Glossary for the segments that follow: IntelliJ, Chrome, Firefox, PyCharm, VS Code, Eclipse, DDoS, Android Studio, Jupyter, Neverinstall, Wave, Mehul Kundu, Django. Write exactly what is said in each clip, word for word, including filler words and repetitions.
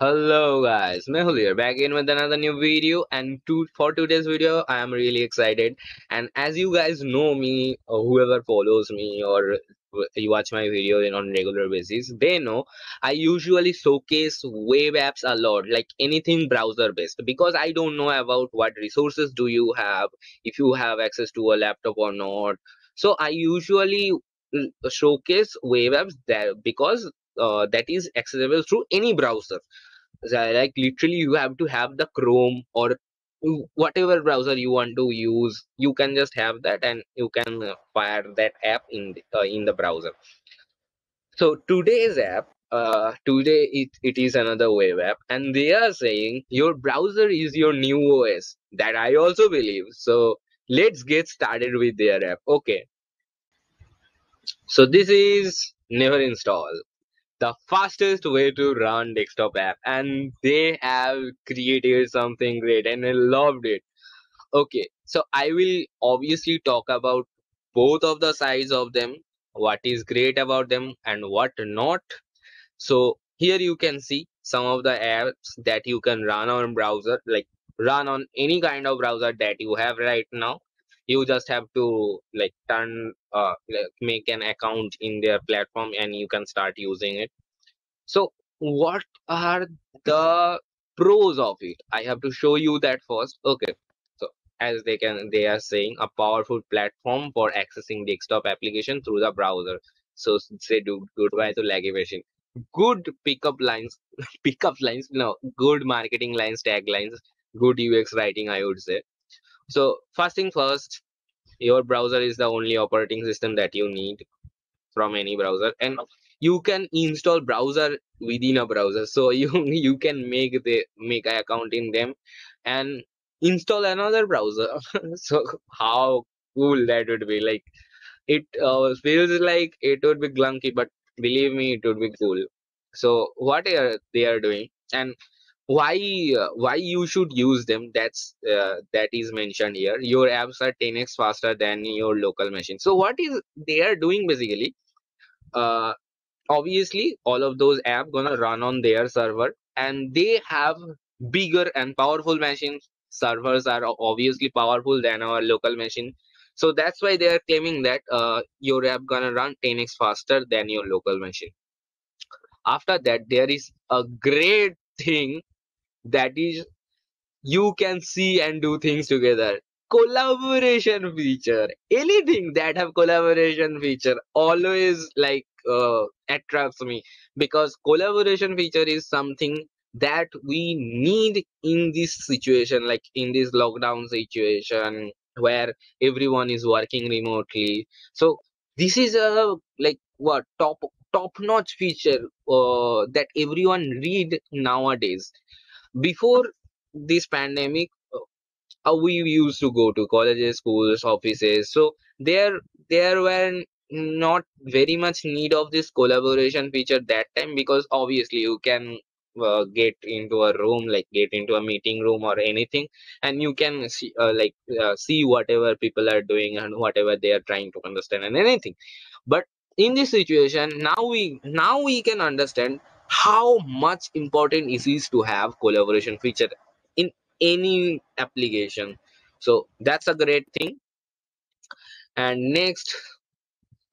Hello guys, Mehul here, back in with another new video, and to, for today's video I am really excited. And as you guys know me, or whoever follows me or you watch my video on a regular basis, they know I usually showcase web apps a lot, like anything browser based, because I don't know about what resources do you have, if you have access to a laptop or not. So I usually showcase web apps there because uh, that is accessible through any browser. Like literally you have to have the Chrome or whatever browser you want to use, you can just have that and you can fire that app in the, uh, in the browser. So today's app, uh, today it, it is another web app, and they are saying your browser is your new O S. That I also believe. So let's get started with their app. Okay. So this is Neverinstall, the fastest way to run desktop app, and they have created something great and I loved it. Okay, so I will obviously talk about both of the sides of them, what is great about them and what not. So here you can see some of the apps that you can run on browser, like run on any kind of browser that you have right now. You just have to like turn, uh, like make an account in their platform and you can start using it. So what are the pros of it? I have to show you that first. Okay. So as they can, they are saying a powerful platform for accessing desktop application through the browser. So say do goodbye to laggy version. Good pickup lines, pickup lines, no, good marketing lines, taglines, good U X writing, I would say. So first thing first, your browser is the only operating system that you need from any browser, and you can install browser within a browser. So you you can make the make an account in them and install another browser. So how cool that would be! Like it uh, feels like it would be clunky, but believe me, it would be cool. So what they are they are doing, and why uh, why you should use them, that's uh, that is mentioned here. Your apps are ten X faster than your local machine. So what is they are doing basically, uh, obviously all of those apps gonna run on their server, and they have bigger and powerful machines. Servers are obviously powerful than our local machine, so that's why they are claiming that uh, your app gonna run ten X faster than your local machine. After that, there is a great thing that is you can see and do things together, collaboration feature. Anything that have collaboration feature always like uh, attracts me, because collaboration feature is something that we need in this situation, like in this lockdown situation where everyone is working remotely. So this is a like what top top-notch feature uh, that everyone read nowadays. Before this pandemic, uh, we used to go to colleges, schools, offices, so there there were not very much need of this collaboration feature that time, because obviously you can uh, get into a room, like get into a meeting room or anything, and you can see uh, like uh, see whatever people are doing and whatever they are trying to understand and anything. But in this situation, now we now we can understand how much important it is to have collaboration feature in any application. So that's a great thing. And next,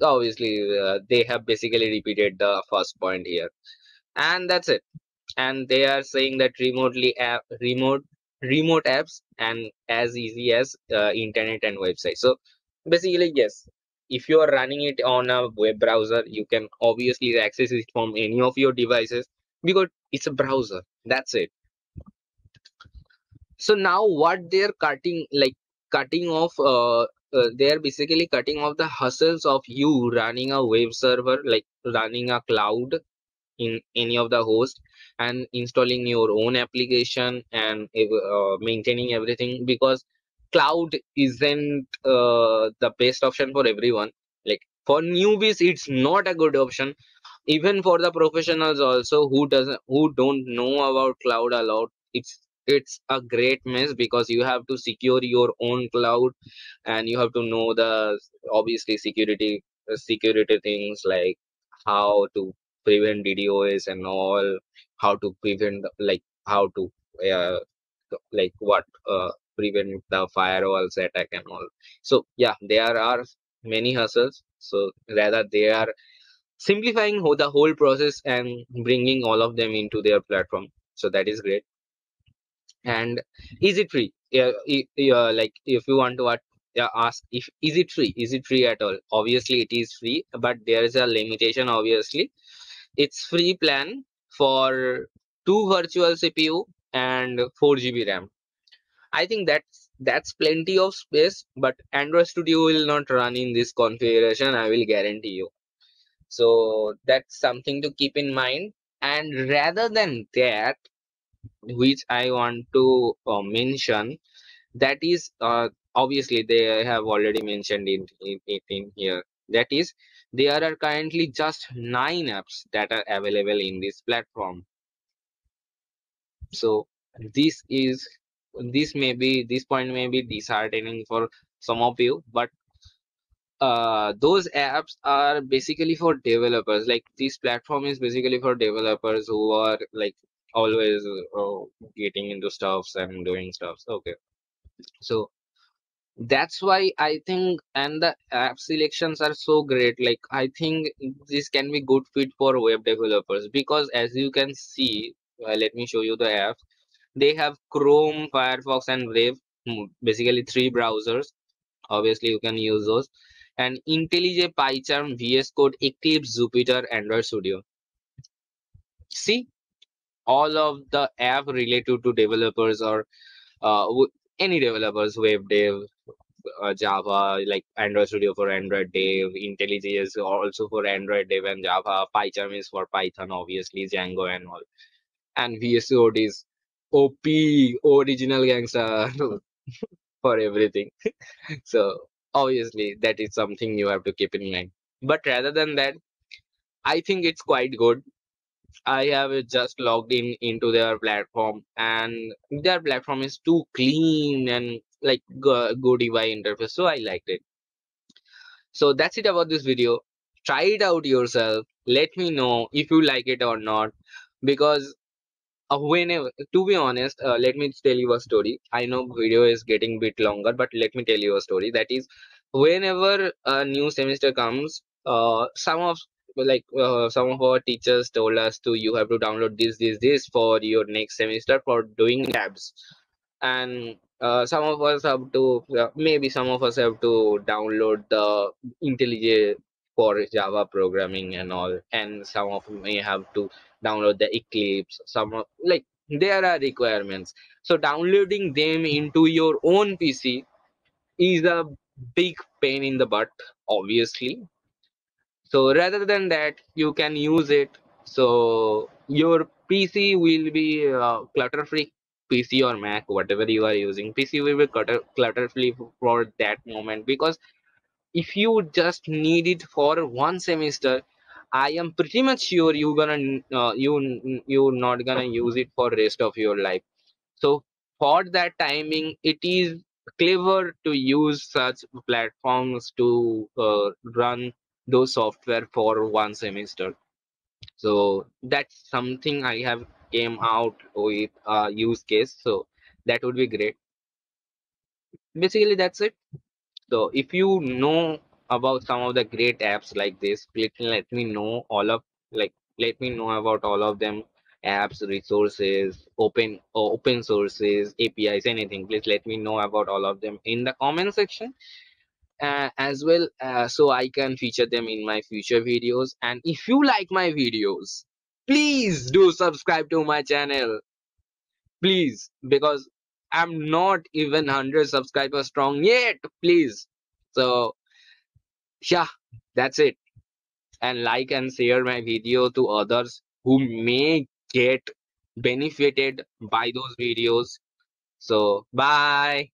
obviously uh, they have basically repeated the first point here, and that's it. And they are saying that remotely app remote remote apps and as easy as uh, internet and website. So basically, yes, if you are running it on a web browser, you can obviously access it from any of your devices because it's a browser. That's it. So now what they're cutting, like cutting off, uh, uh, they're basically cutting off the hassles of you running a web server, like running a cloud in any of the host and installing your own application and uh, maintaining everything, because cloud isn't uh, the best option for everyone. Like for newbies, it's not a good option. Even for the professionals also who doesn't, who don't know about cloud a lot, it's it's a great mess, because you have to secure your own cloud, and you have to know the obviously security security things like how to prevent DDoS and all, how to prevent like how to uh, like what uh, prevent the firewalls attack and all. So yeah, there are many hassles. So rather they are simplifying the whole process and bringing all of them into their platform. So that is great. And is it free? Yeah, yeah, like if you want to ask if is it free, is it free at all? Obviously it is free, but there is a limitation. Obviously it's free plan for two virtual C P U and four G B RAM. I think that's that's plenty of space, but Android Studio will not run in this configuration, I will guarantee you. So that's something to keep in mind. And rather than that, which I want to uh, mention, that is uh, obviously they have already mentioned it in, in, in here, that is there are currently just nine apps that are available in this platform. So this is this may be this point may be disheartening for some of you, but uh those apps are basically for developers. Like this platform is basically for developers who are like always uh, getting into stuffs and doing stuffs. Okay, so that's why I think, and the app selections are so great. Like I think this can be good fit for web developers, because as you can see, uh, let me show you the apps. They have Chrome, Firefox and Wave, basically three browsers. Obviously you can use those, and IntelliJ, PyCharm, V S Code, Eclipse, Jupyter, Android Studio. See, all of the app related to developers or uh, any developers, web dev, uh, Java, like Android Studio for Android dev, IntelliJ is also for Android dev and Java, PyCharm is for Python, obviously Django and all, and V S Code is O P, original gangster for everything. So obviously that is something you have to keep in mind. But rather than that, I think it's quite good. I have just logged in into their platform, and their platform is too clean and like good U I interface, so I liked it. So that's it about this video. Try it out yourself, let me know if you like it or not, because uh, whenever, to be honest, uh, let me tell you a story. I know video is getting a bit longer, but let me tell you a story. That is, whenever a new semester comes, uh, some of like uh, some of our teachers told us to you have to download this this this for your next semester for doing labs, and uh, some of us have to uh, maybe some of us have to download the IntelliJ for Java programming and all, and some of you may have to download the Eclipse. Some of, like there are requirements, so downloading them into your own P C is a big pain in the butt, obviously. So rather than that, you can use it. So your P C will be uh, clutter-free, P C or Mac, whatever you are using. P C will be clutter clutter-free for that moment, because if you just need it for one semester, I am pretty much sure you're gonna uh, you you're not gonna use it for rest of your life. So for that timing, it is clever to use such platforms to uh, run those software for one semester. So that's something I have came out with a use case, so that would be great. Basically that's it. So if you know about some of the great apps like this, please let me know all of like let me know about all of them, apps, resources, open or open sources, A P Is, anything. Please let me know about all of them in the comment section. Uh, as well, uh, so I can feature them in my future videos. And if you like my videos, please do subscribe to my channel, please, because I'm not even one hundred subscribers strong yet, please. So yeah, that's it. And like and share my video to others who may get benefited by those videos. So bye.